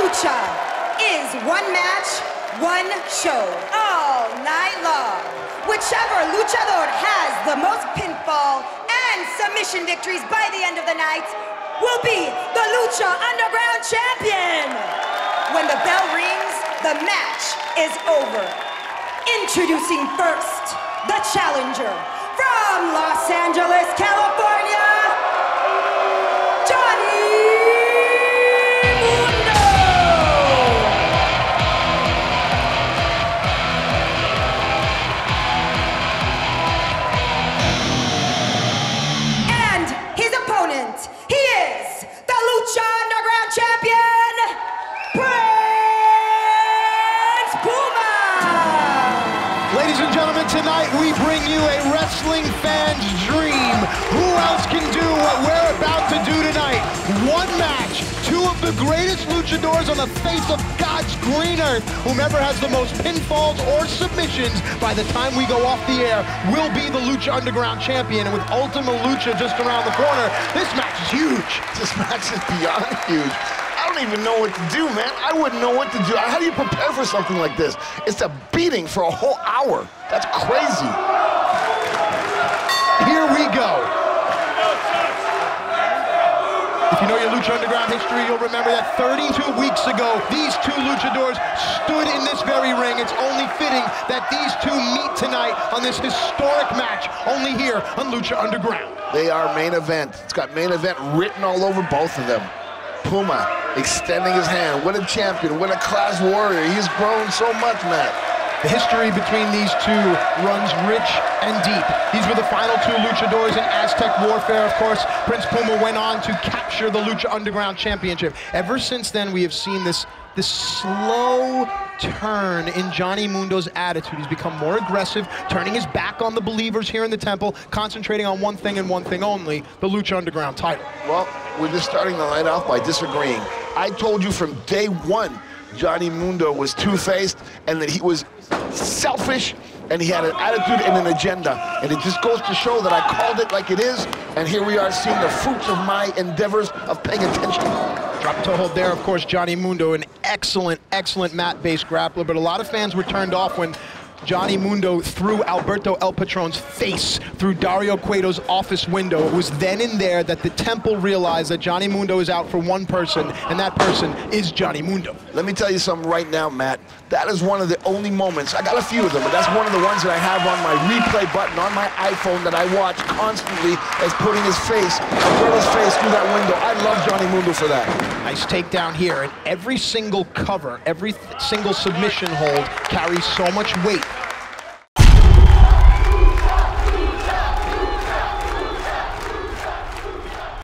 Lucha is one match, one show, all night long. Whichever luchador has the most pinfall and submission victories by the end of the night will be the Lucha Underground champion. When the bell rings, the match is over. Introducing first, the challenger from Los Angeles, California, Johnny Mundo. And his opponent, he is the Lucha Underground champion, Prince Puma. Ladies and gentlemen, tonight we bring you a wrestling fan's dream. Who else can do what we're about to do tonight? One match, two of the greatest luchadors on the face of God's green earth. Whomever has the most pinfalls or submissions by the time we go off the air will be the Lucha Underground champion. And with Ultima Lucha just around the corner, this match is huge. This match is beyond huge. I don't even know what to do, man. I wouldn't know what to do. How do you prepare for something like this? It's a beating for a whole hour. That's crazy. Here we go. If you know your Lucha Underground history, you'll remember that 32 weeks ago, these two luchadors stood in this very ring. It's only fitting that these two meet tonight on this historic match, only here on Lucha Underground. They are main event. It's got main event written all over both of them. Puma extending his hand. What a champion, what a class warrior. He's grown so much, Matt. The history between these two runs rich and deep. These were the final two luchadors in Aztec Warfare. Of course, Prince Puma went on to capture the Lucha Underground Championship. Ever since then, we have seen this slow turn in Johnny Mundo's attitude. He's become more aggressive, turning his back on the believers here in the temple, concentrating on one thing and one thing only, the Lucha Underground title. Well, we're just starting the night off by disagreeing. I told you from day one, Johnny Mundo was two-faced and that he was selfish and he had an attitude and an agenda. And it just goes to show that I called it like it is, and here we are seeing the fruits of my endeavors of paying attention. Drop toe hold there, of course, Johnny Mundo, an excellent, excellent mat-based grappler, but a lot of fans were turned off when Johnny Mundo threw Alberto El Patron's face through Dario Cueto's office window. It was then and there that the temple realized that Johnny Mundo is out for one person, and that person is Johnny Mundo. Let me tell you something right now, Matt. That is one of the only moments, I got a few of them, but that's one of the ones that I have on my replay button on my iPhone that I watch constantly as putting his face, Alberto's face through that window. I love Johnny Mundo for that. Nice takedown here, and every single cover, every single submission hold carries so much weight.